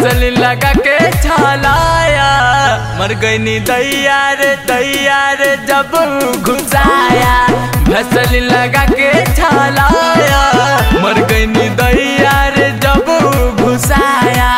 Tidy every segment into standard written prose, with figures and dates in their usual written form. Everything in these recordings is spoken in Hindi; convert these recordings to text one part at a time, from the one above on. फसल लगा के छलाया, मर गई नी दैया रे दैया रे जब घुसाया। फसल लगा के छलाया, मर गई नी दैया रे जब घुसाया।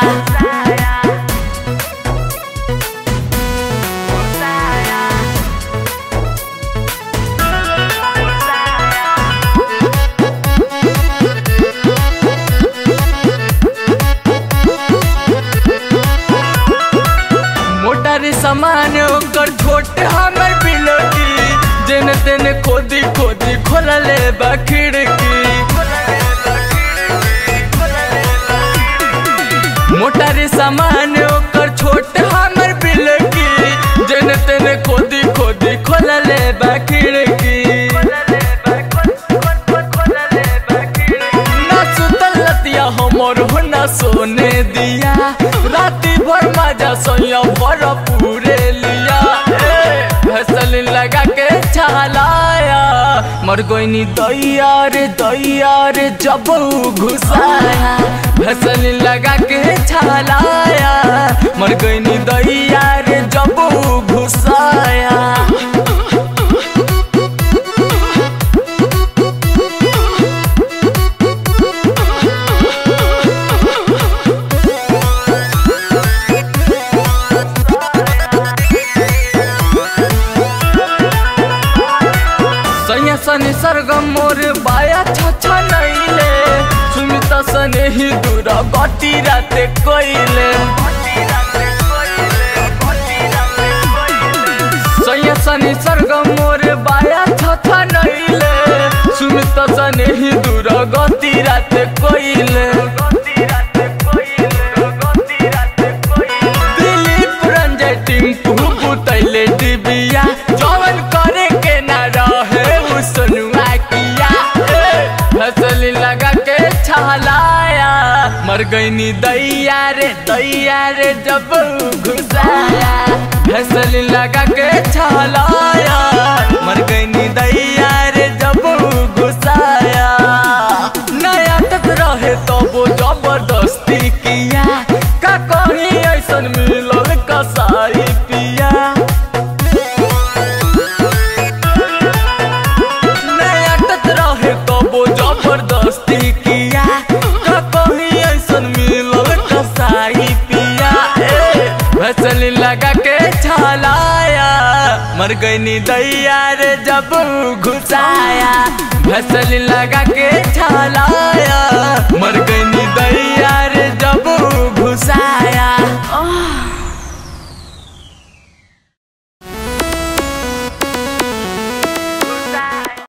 सामान ओकर छोटे हमर बिलकी, जेने तेने खोदी खोदी खोलले बा खिड़की। मोटारी सामान ओकर छोटे हमर बिलकी, जेने तेने खोदी खोदी खोलले बा खिड़की। ना सुतल लतिया हमर हो ना सोने दिया, राती भर मजा सोया भर पूरे लिया। फसल लगा के छलाया, मर गई नी दैया रे दैया रे जब घुसाया। फसल लगा के छलाया, मर गई नी दैया रे जब घुसाया। निसर्ग मोर बाया छछा नईले, सुमित सनेही दूर बटी राते कोइले। निसर्ग मोर बाया छछा नईले, सुमित सनेही दूर गति राते कोइले। दिलीप रंजय टिंकू पुतैले डिबिया, जवन करे के ना रहे सनुआ किया। फसल लगा के छलाया, मर गई नी दैया रे दैया रे जब घुसाया। फसल लगा के छलाया, मर गई नी दैया रे जब घुसाया। नया तक रहे तो वो जबरदस्ती किया, का कहीं ऐसा मिलल कसाई पिया। फसल लगा के छलाया, मर गई नी दैया रे जब घुसाया। फसल लगा के छलाया, मर गई नी दैया रे जब घुसाया।